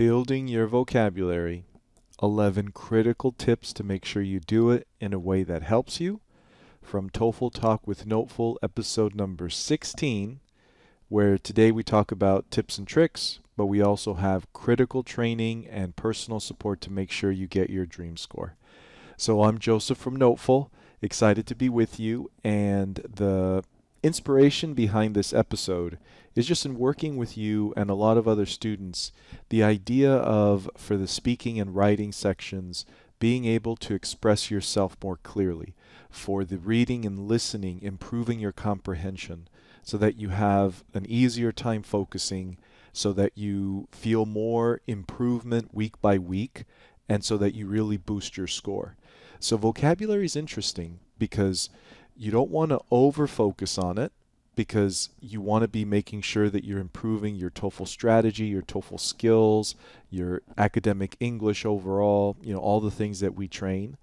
Building your vocabulary. 11 critical tips to make sure you do it in a way that helps you, from TOEFL Talk with NoteFull, episode number 16, where today we talk about tips and tricks, but we also have critical training and personal support to make sure you get your dream score. So I'm Joseph from NoteFull, excited to be with you, and the inspiration behind this episode is just in working with you and a lot of other students, the idea of, for the speaking and writing sections, being able to express yourself more clearly, for the reading and listening, improving your comprehension so that you have an easier time focusing, so that you feel more improvement week by week, and so that you really boost your score. So vocabulary is interesting because you don't want to over-focus on it, because you want to be making sure that you're improving your TOEFL strategy, your TOEFL skills, your academic English overall, you know, all the things that we train.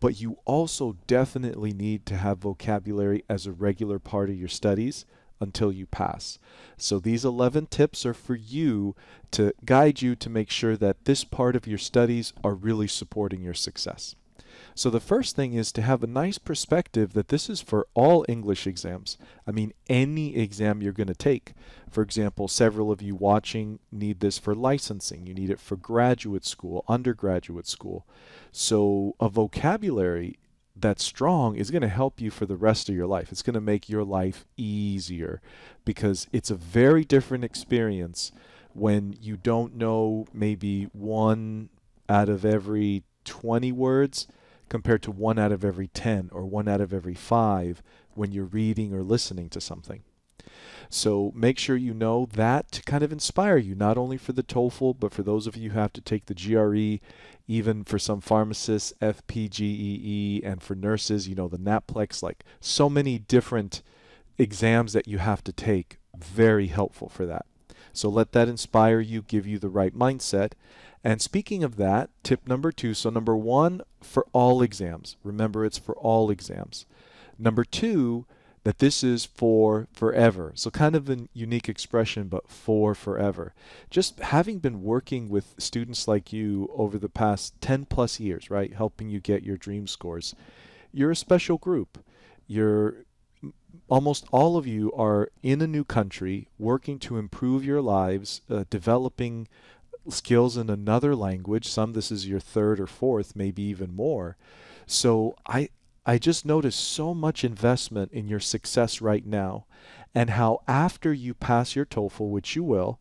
But you also definitely need to have vocabulary as a regular part of your studies until you pass. So these 11 tips are for you to guide you to make sure that this part of your studies are really supporting your success. So the first thing is to have a nice perspective that this is for all English exams. I mean, any exam you're going to take. For example, several of you watching need this for licensing. You need it for graduate school, undergraduate school. So a vocabulary that's strong is going to help you for the rest of your life. It's going to make your life easier, because it's a very different experience when you don't know maybe one out of every 20 words compared to one out of every 10 or one out of every 5 when you're reading or listening to something. So make sure you know that to kind of inspire you, not only for the TOEFL, but for those of you who have to take the GRE, even for some pharmacists, FPGEE, and for nurses, you know, the NAPLEX, like so many different exams that you have to take, very helpful for that. So let that inspire you, give you the right mindset. And speaking of that, tip number 2. So number 1, for all exams. Remember, it's for all exams. Number 2, that this is for forever. So kind of a unique expression, but for forever. Just having been working with students like you over the past 10 plus years, right, helping you get your dream scores, you're a special group. You're almost all of you are in a new country, working to improve your lives, developing skills in another language. Some, this is your 3rd or 4th, maybe even more. So I just noticed so much investment in your success right now, and how after you pass your TOEFL, which you will,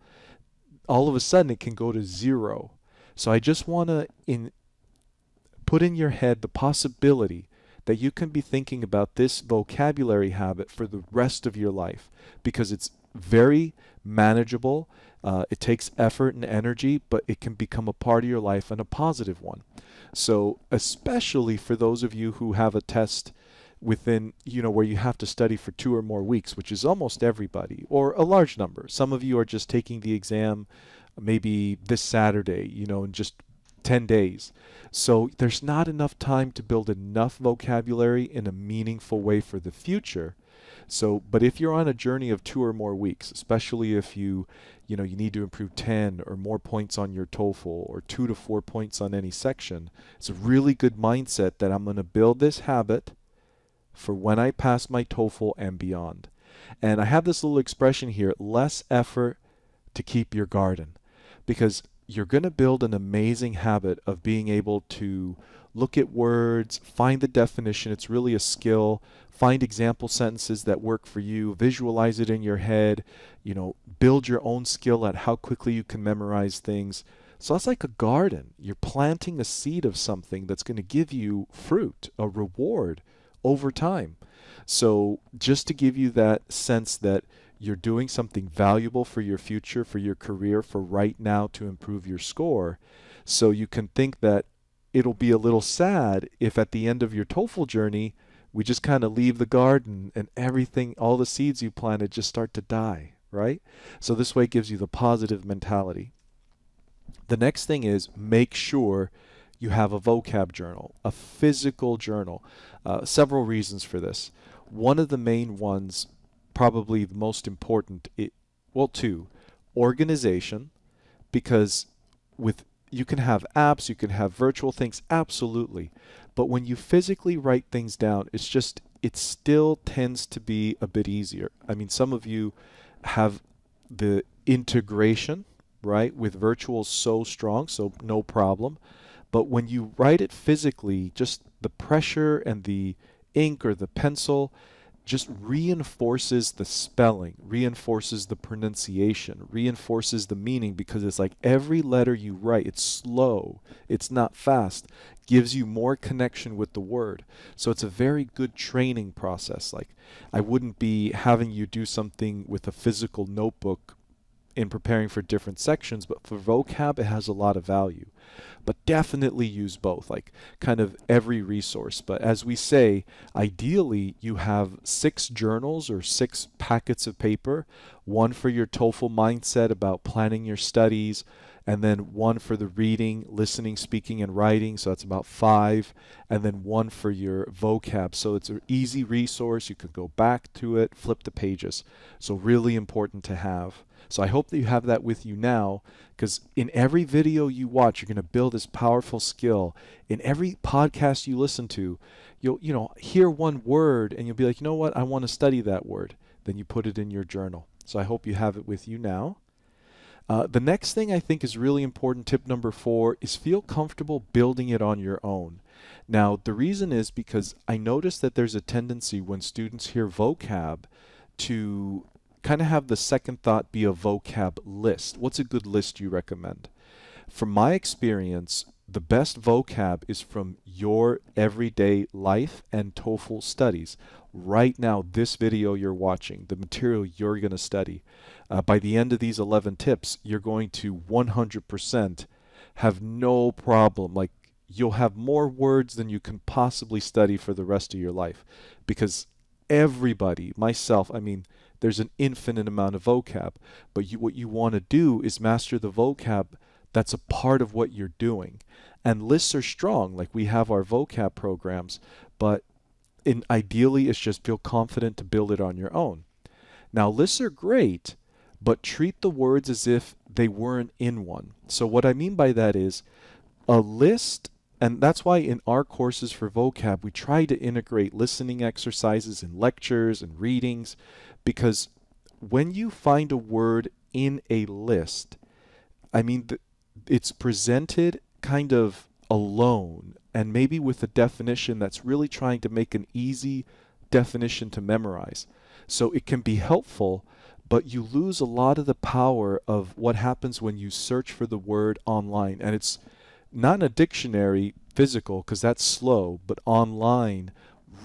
all of a sudden it can go to 0. So I just want to put in your head the possibility that you can be thinking about this vocabulary habit for the rest of your life, because it's very manageable. It takes effort and energy, but it can become a part of your life and a positive one. So especially for those of you who have a test within, you know, where you have to study for 2 or more weeks, which is almost everybody, or a large number. Some of you are just taking the exam maybe this Saturday, you know, and just 10 days. So there's not enough time to build enough vocabulary in a meaningful way for the future. So, but if you're on a journey of 2 or more weeks, especially if you need to improve 10 or more points on your TOEFL, or 2 to 4 points on any section, it's a really good mindset that I'm going to build this habit for when I pass my TOEFL and beyond. And I have this little expression here, less effort to keep your garden, because you're going to build an amazing habit of being able to look at words, find the definition. It's really a skill. Find example sentences that work for you. Visualize it in your head. You know, build your own skill at how quickly you can memorize things. So that's like a garden. You're planting a seed of something that's going to give you fruit, a reward over time. So just to give you that sense that you're doing something valuable for your future, for your career, for right now, to improve your score. So you can think that it'll be a little sad if at the end of your TOEFL journey, we just kind of leave the garden and everything, all the seeds you planted just start to die, right? So this way it gives you the positive mentality. The next thing is, make sure you have a vocab journal, a physical journal. Several reasons for this. One of the main ones, probably the most important, well, 2, organization, because with you can have apps, you can have virtual things, absolutely. But when you physically write things down, it's just, it still tends to be a bit easier. I mean, some of you have the integration, right, with virtual so strong, so no problem. But when you write it physically, just the pressure and the ink or the pencil just reinforces the spelling, reinforces the pronunciation, reinforces the meaning, because it's like every letter you write, it's slow, it's not fast, gives you more connection with the word. So it's a very good training process. Like, I wouldn't be having you do something with a physical notebook in preparing for different sections, but for vocab, it has a lot of value. But definitely use both, like kind of every resource. But as we say, ideally you have 6 journals or 6 packets of paper, one for your TOEFL mindset about planning your studies, and then one for the reading, listening, speaking, and writing, so that's about 5, and then one for your vocab. So it's an easy resource. You can go back to it, flip the pages. So really important to have. So I hope that you have that with you now, because in every video you watch, you're going to build this powerful skill. In every podcast you listen to, you'll hear one word, and you'll be like, you know what, I want to study that word. Then you put it in your journal. So I hope you have it with you now. The next thing I think is really important, tip number 4, is feel comfortable building it on your own. Now, the reason is because I noticed that there's a tendency when students hear vocab to kind of have the second thought be a vocab list. What's a good list you recommend? From my experience, the best vocab is from your everyday life and TOEFL studies. Right now, this video you're watching, the material you're going to study, by the end of these 11 tips, you're going to 100% have no problem. Like, you'll have more words than you can possibly study for the rest of your life, because everybody, myself, I mean, there's an infinite amount of vocab. But what you want to do is master the vocab that's a part of what you're doing. And lists are strong, like we have our vocab programs, but ideally it's just feel confident to build it on your own. Now, lists are great, but treat the words as if they weren't in one. So what I mean by that is a list, and that's why in our courses for vocab, we try to integrate listening exercises in lectures and readings, because when you find a word in a list, I mean, it's presented kind of alone and maybe with a definition that's really trying to make an easy definition to memorize. So it can be helpful, but you lose a lot of the power of what happens when you search for the word online. And it's not in a dictionary physical, because that's slow, but online,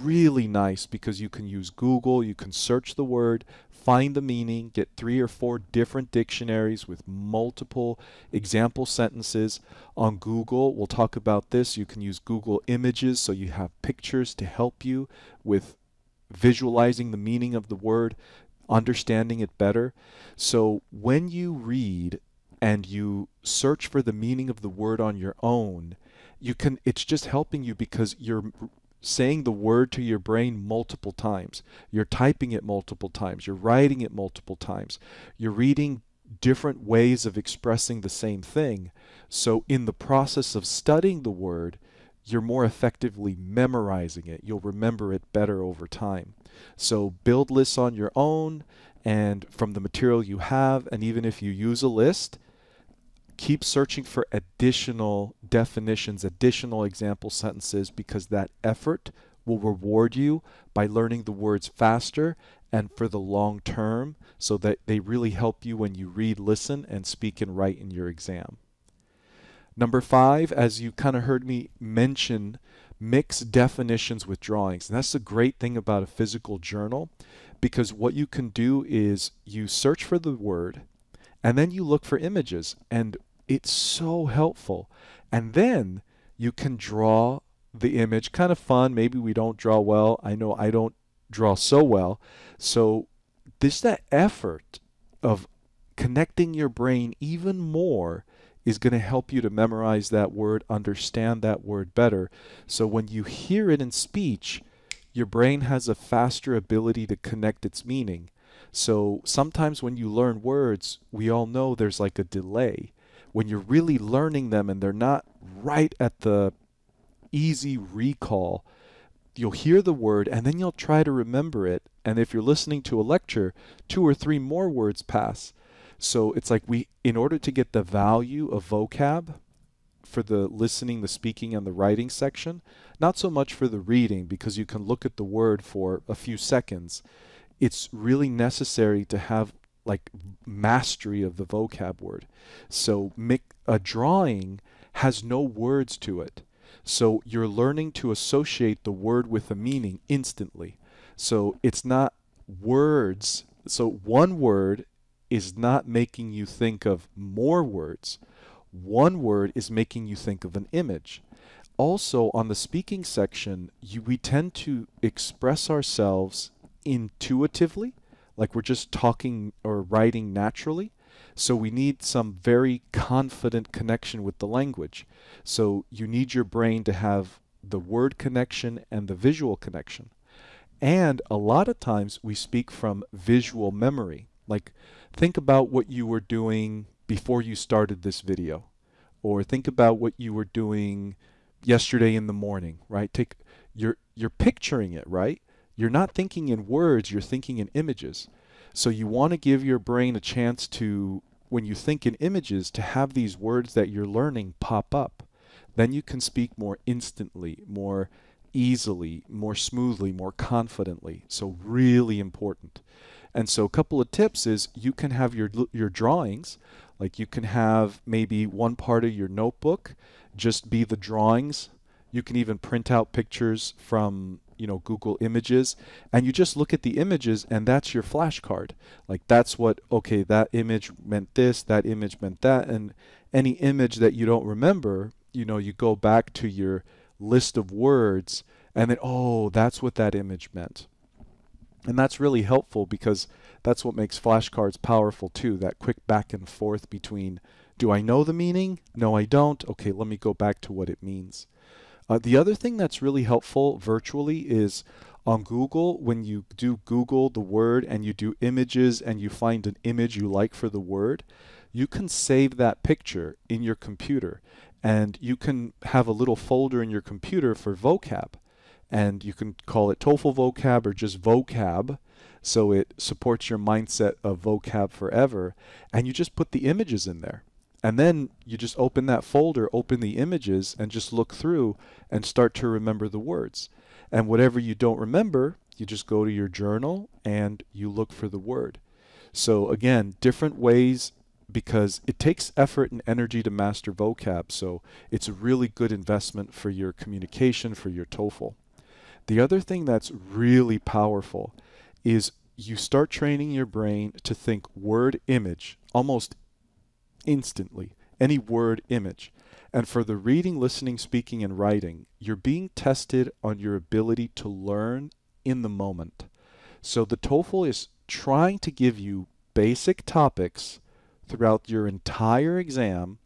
really nice, because you can use Google, you can search the word, find the meaning, get 3 or 4 different dictionaries with multiple example sentences on Google. We'll talk about this. You can use Google Images, so you have pictures to help you with visualizing the meaning of the word, understanding it better. So when you read and you search for the meaning of the word on your own, you can, it's just helping you, because you're saying the word to your brain multiple times. You're typing it multiple times. You're writing it multiple times. You're reading different ways of expressing the same thing. So in the process of studying the word, you're more effectively memorizing it. You'll remember it better over time. So build lists on your own and from the material you have. And even if you use a list, keep searching for additional definitions, additional example sentences, because that effort will reward you by learning the words faster and for the long term, so that they really help you when you read, listen, and speak and write in your exam. Number 5, as you kind of heard me mention, mix definitions with drawings. And that's the great thing about a physical journal, because what you can do is you search for the word and then you look for images, and it's so helpful. And then you can draw the image, kind of fun. Maybe we don't draw well. I know I don't draw so well. So this, that effort of connecting your brain even more is going to help you to memorize that word, understand that word better. So when you hear it in speech, your brain has a faster ability to connect its meaning. So sometimes when you learn words, we all know there's like a delay. when you're really learning them and they're not right at the easy recall, you'll hear the word and then you'll try to remember it. And if you're listening to a lecture, 2 or 3 more words pass. So it's like in order to get the value of vocab for the listening, the speaking, and the writing section, not so much for the reading because you can look at the word for a few seconds, it's really necessary to have like mastery of the vocab word. So a drawing has no words to it. So you're learning to associate the word with a meaning instantly. So it's not words. So one word is not making you think of more words. One word is making you think of an image. Also, on the speaking section, we tend to express ourselves intuitively, like we're just talking or writing naturally. So we need some very confident connection with the language. So you need your brain to have the word connection and the visual connection. And a lot of times we speak from visual memory. Like, think about what you were doing before you started this video, or think about what you were doing yesterday in the morning, right? You're picturing it, right? You're not thinking in words, you're thinking in images. So you want to give your brain a chance to, when you think in images, to have these words that you're learning pop up. Then you can speak more instantly, more easily, more smoothly, more confidently. So really important. And so a couple of tips is you can have your drawings, like you can have maybe one part of your notebook just be the drawings. You can even print out pictures from, you know, Google Images, and you just look at the images and that's your flashcard. Like that's what, okay, that image meant this, that image meant that, and any image that you don't remember, you know, you go back to your list of words and then, oh, that's what that image meant. And that's really helpful because that's what makes flashcards powerful too, that quick back and forth between, do I know the meaning? No, I don't. Okay, let me go back to what it means. The other thing that's really helpful virtually is on Google, when you do Google the word and you do images and you find an image you like for the word, you can save that picture in your computer and you can have a little folder in your computer for vocab. And you can call it TOEFL vocab or just vocab, so it supports your mindset of vocab forever. And you just put the images in there. And then you just open that folder, open the images, and just look through and start to remember the words. And whatever you don't remember, you just go to your journal and you look for the word. So again, different ways, because it takes effort and energy to master vocab. So it's a really good investment for your communication, for your TOEFL. The other thing that's really powerful is you start training your brain to think word image almost instantly, any word image. And for the reading, listening, speaking, and writing, you're being tested on your ability to learn in the moment. So the TOEFL is trying to give you basic topics throughout your entire exam,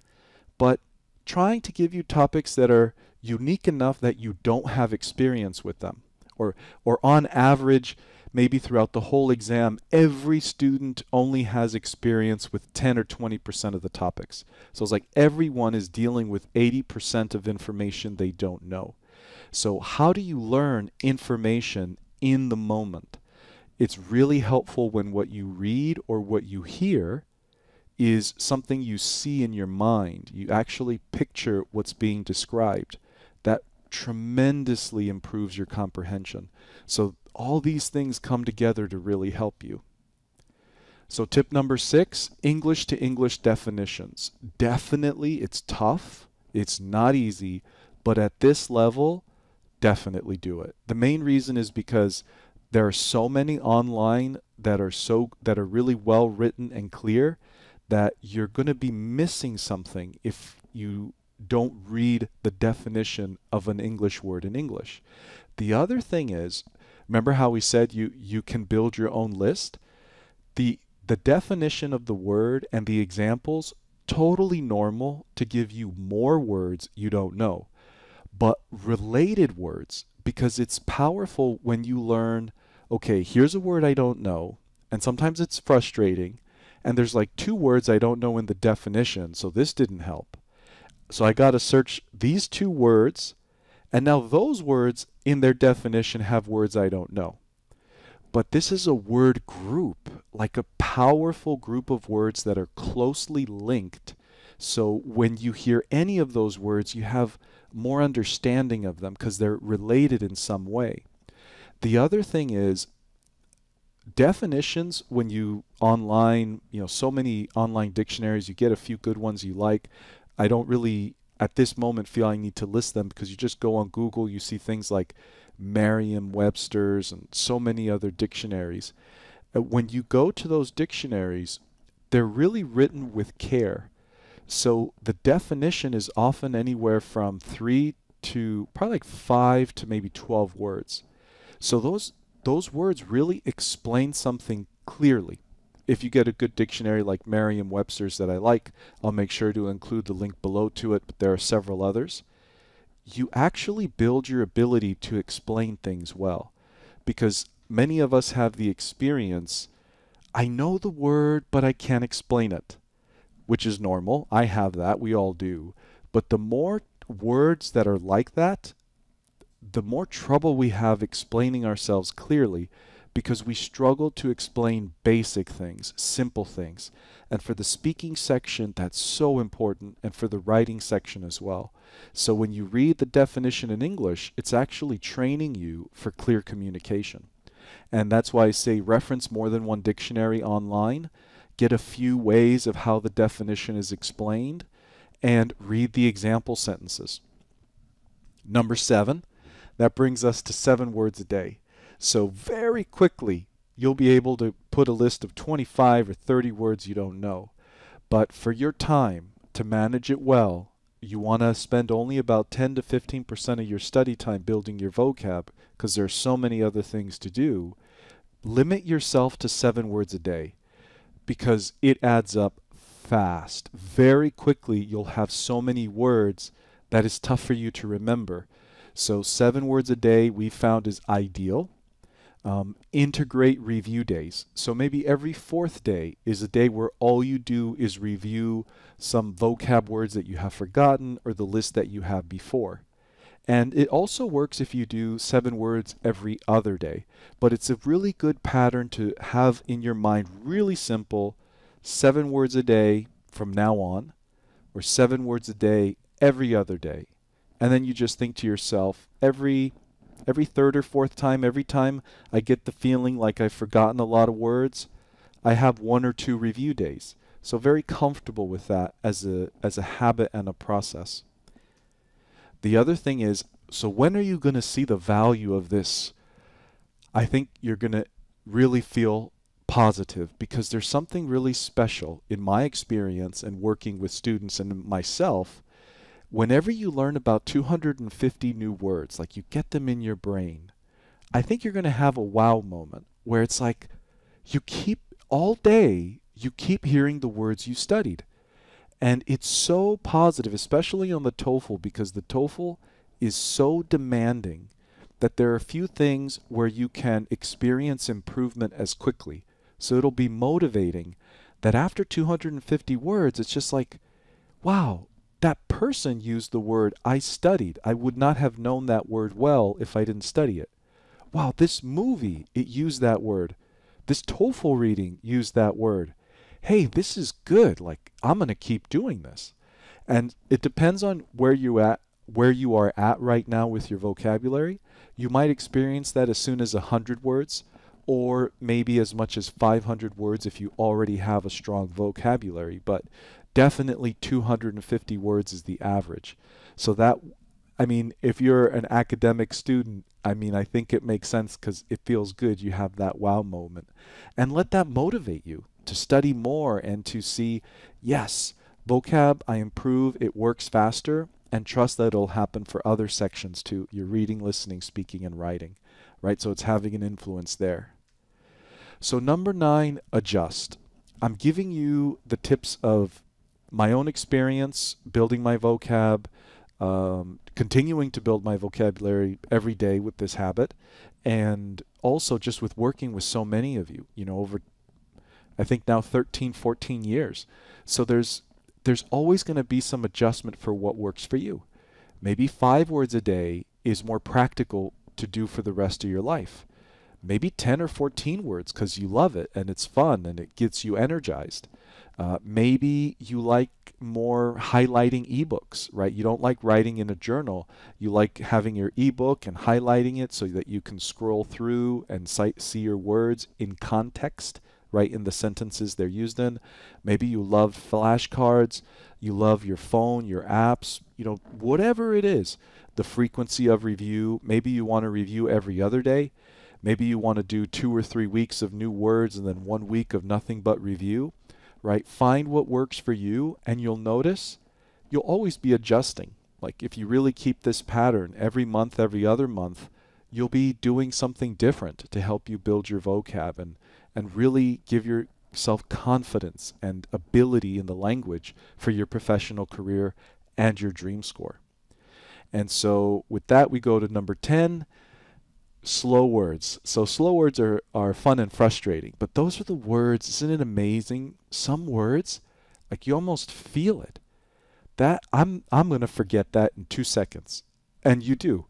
but trying to give you topics that are unique enough that you don't have experience with them, or on average, maybe throughout the whole exam, every student only has experience with 10 or 20% of the topics. So it's like everyone is dealing with 80% of information they don't know. So how do you learn information in the moment? It's really helpful when what you read or what you hear is something you see in your mind. You actually picture what's being described. That tremendously improves your comprehension. So all these things come together to really help you. So tip number 6, English to English definitions. Definitely it's tough, it's not easy, but at this level, definitely do it. The main reason is because there are so many online that are really well written and clear that you're going to be missing something if you don't read the definition of an English word in English. The other thing is, remember how we said you can build your own list? The definition of the word and the examples, totally normal to give you more words you don't know, but related words, because it's powerful when you learn, okay, here's a word I don't know, and sometimes it's frustrating, and there's like two words I don't know in the definition, so this didn't help. So I got to search these two words, and now those words in their definition have words I don't know. But this is a word group, like a powerful group of words that are closely linked. So when you hear any of those words, you have more understanding of them because they're related in some way. The other thing is definitions. When you online, you know, so many online dictionaries, you get a few good ones you like. I don't really at this moment feel I need to list them because you just go on Google, you see things like Merriam-Webster's and so many other dictionaries. When you go to those dictionaries, they're really written with care. So the definition is often anywhere from 3 to probably like 5 to maybe 12 words. So those words really explain something clearly. If you get a good dictionary like Merriam-Webster's that I like, I'll make sure to include the link below to it, but there are several others. You actually build your ability to explain things well, because many of us have the experience, I know the word, but I can't explain it, which is normal. I have that. We all do. But the more words that are like that, the more trouble we have explaining ourselves clearly, because we struggle to explain basic things, simple things. And for the speaking section, that's so important, and for the writing section as well. So when you read the definition in English, it's actually training you for clear communication. And that's why I say reference more than one dictionary online, get a few ways of how the definition is explained, and read the example sentences. Number 7, that brings us to 7 words a day. So very quickly, you'll be able to put a list of 25 or 30 words you don't know. But for your time, to manage it well, you want to spend only about 10 to 15% of your study time building your vocab, because there are so many other things to do. Limit yourself to 7 words a day, because it adds up fast. Very quickly, you'll have so many words that it's tough for you to remember. So 7 words a day we found is ideal. Integrate review days. So maybe every 4th day is a day where all you do is review some vocab words that you have forgotten or the list that you have before. And it also works if you do 7 words every other day. But it's a really good pattern to have in your mind, really simple, 7 words a day from now on, or 7 words a day every other day. And then you just think to yourself, every 3rd or 4th time, every time I get the feeling like I've forgotten a lot of words, I have 1 or 2 review days. So very comfortable with that as a habit and a process. The other thing is, so when are you going to see the value of this? I think you're going to really feel positive, because there's something really special in my experience and working with students and myself. Whenever you learn about 250 new words, like you get them in your brain, I think you're going to have a wow moment where it's like you keep all day, you keep hearing the words you studied. And it's so positive, especially on the TOEFL, because the TOEFL is so demanding that there are few things where you can experience improvement as quickly. So it'll be motivating that after 250 words, it's just like, wow, that person used the word I studied. I would not have known that word well if I didn't study it. Wow, this movie, it used that word. This TOEFL reading used that word. Hey, this is good. Like, I'm going to keep doing this. And it depends on where you are at right now with your vocabulary. You might experience that as soon as 100 words, or maybe as much as 500 words if you already have a strong vocabulary. But definitely 250 words is the average. So that, I mean, if you're an academic student, I mean, I think it makes sense because it feels good. You have that wow moment. And let that motivate you to study more and to see, yes, vocab, I improve, it works faster, and trust that it'll happen for other sections too, your reading, listening, speaking, and writing, right? So it's having an influence there. So number 9, adjust. I'm giving you the tips of my own experience building my vocab, continuing to build my vocabulary every day with this habit, and also just with working with so many of you, you know, over I think now 13, 14 years. So there's always going to be some adjustment for what works for you. Maybe 5 words a day is more practical to do for the rest of your life. Maybe 10 or 14 words because you love it and it's fun and it gets you energized. Maybe you like more highlighting ebooks, right? You don't like writing in a journal. You like having your ebook and highlighting it so that you can scroll through and see your words in context, right, in the sentences they're used in. Maybe you love flashcards. You love your phone, your apps, you know, whatever it is. The frequency of review. Maybe you want to review every other day. Maybe you want to do 2 or 3 weeks of new words and then 1 week of nothing but review, right? Find what works for you, and you'll notice you'll always be adjusting. Like if you really keep this pattern every month, every other month, you'll be doing something different to help you build your vocab and really give yourself confidence and ability in the language for your professional career and your dream score. And so with that, we go to number 10. Slow words. So slow words are fun and frustrating, but those are the words. Isn't it amazing? Some words, like you almost feel it. That I'm gonna forget that in 2 seconds, and you do.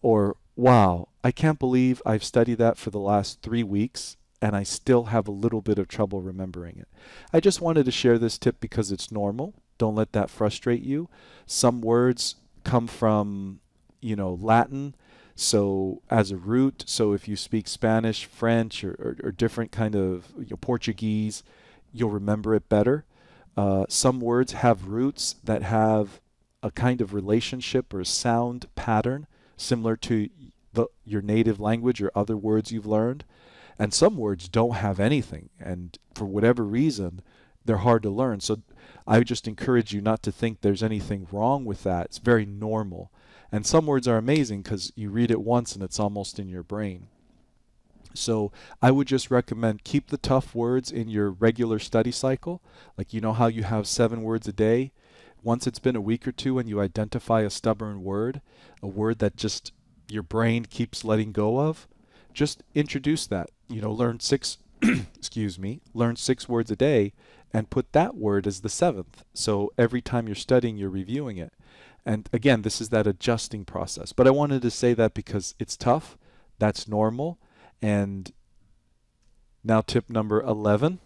Or wow, I can't believe I've studied that for the last 3 weeks, and I still have a little bit of trouble remembering it. I just wanted to share this tip because it's normal. Don't let that frustrate you. Some words come from, you know, Latin. So as a root, so if you speak Spanish, French, or different kind of, you know, Portuguese, you'll remember it better. Some words have roots that have a kind of relationship or a sound pattern similar to your native language or other words you've learned. And some words don't have anything, and for whatever reason, they're hard to learn. So I would just encourage you not to think there's anything wrong with that. It's very normal. And some words are amazing because you read it once and it's almost in your brain. So I would just recommend keep the tough words in your regular study cycle. Like, you know how you have 7 words a day? Once it's been a week or two and you identify a stubborn word, a word that just your brain keeps letting go of, just introduce that. You know, learn 6, excuse me, learn 6 words a day and put that word as the 7th. So every time you're studying, you're reviewing it. And again, this is that adjusting process. But I wanted to say that because it's tough. That's normal. And now tip number 11.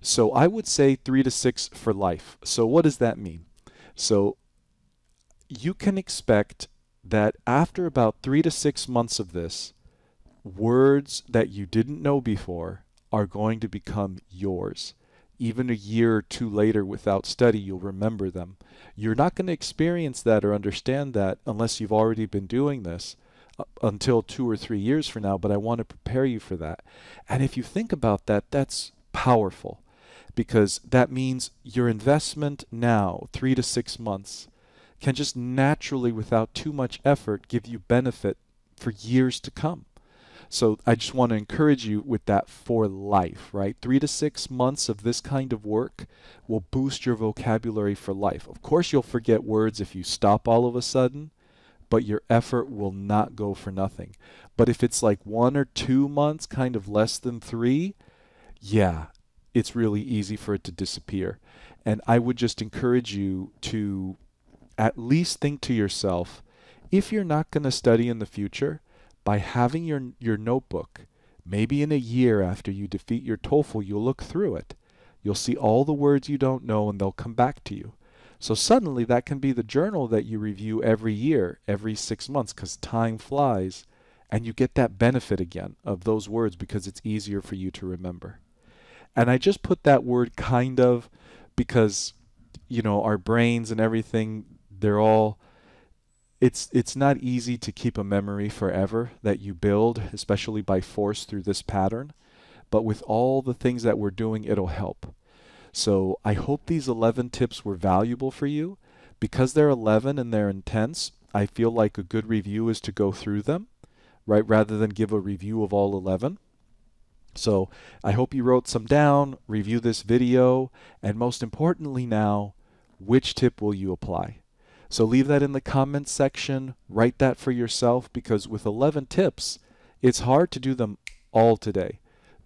So I would say 3 to 6 for life. So what does that mean? So you can expect that after about 3 to 6 months of this, words that you didn't know before are going to become yours. Even a year or two later without study, you'll remember them. You're not going to experience that or understand that unless you've already been doing this until 2 or 3 years from now, but I want to prepare you for that. And if you think about that, that's powerful, because that means your investment now, 3 to 6 months, can just naturally, without too much effort, give you benefit for years to come. So I just want to encourage you with that for life, right? 3 to 6 months of this kind of work will boost your vocabulary for life. Of course, you'll forget words if you stop all of a sudden, but your effort will not go for nothing. But if it's like 1 or 2 months, kind of less than 3, yeah, it's really easy for it to disappear. And I would just encourage you to at least think to yourself, if you're not going to study in the future, by having your notebook, maybe in a year after you defeat your TOEFL, you'll look through it. You'll see all the words you don't know and they'll come back to you. So suddenly that can be the journal that you review every year, every 6 months, because time flies, and you get that benefit again of those words because it's easier for you to remember. And I just put that word kind of because, you know, our brains and everything, they're all... It's not easy to keep a memory forever that you build, especially by force through this pattern. But with all the things that we're doing, it'll help. So I hope these 11 tips were valuable for you. Because they're 11 and they're intense, I feel like a good review is to go through them, right, rather than give a review of all 11. So I hope you wrote some down, review this video, and most importantly now, which tip will you apply? So leave that in the comments section, write that for yourself, because with 11 tips, it's hard to do them all today.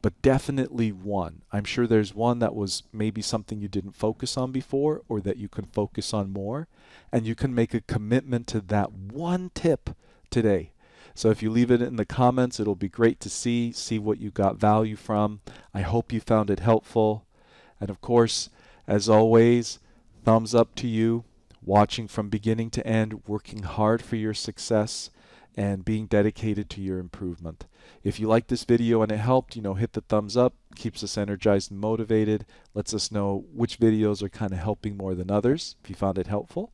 but definitely one. I'm sure there's one that was maybe something you didn't focus on before or that you can focus on more, and you can make a commitment to that one tip today. So if you leave it in the comments, it'll be great to see what you got value from. I hope you found it helpful. And of course, as always, thumbs up to you, watching from beginning to end, working hard for your success, and being dedicated to your improvement. If you like this video and it helped, you know, hit the thumbs up, keeps us energized and motivated, lets us know which videos are kind of helping more than others, if you found it helpful.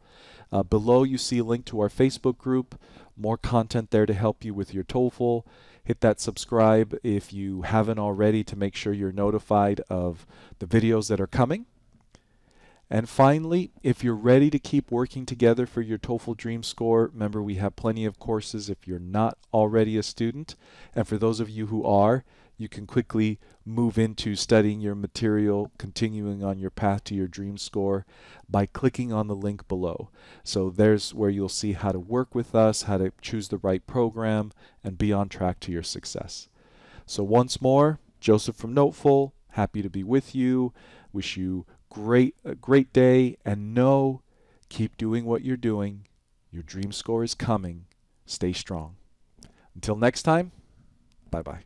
Below you see a link to our Facebook group, more content there to help you with your TOEFL. Hit that subscribe if you haven't already to make sure you're notified of the videos that are coming. And finally, if you're ready to keep working together for your TOEFL Dream Score, remember we have plenty of courses if you're not already a student. And for those of you who are, you can quickly move into studying your material, continuing on your path to your dream score by clicking on the link below. So there's where you'll see how to work with us, how to choose the right program, and be on track to your success. So once more, Joseph from NoteFull, happy to be with you. Wish you a great day, and know, keep doing what you're doing. Your dream score is coming. Stay strong. Until next time, bye-bye.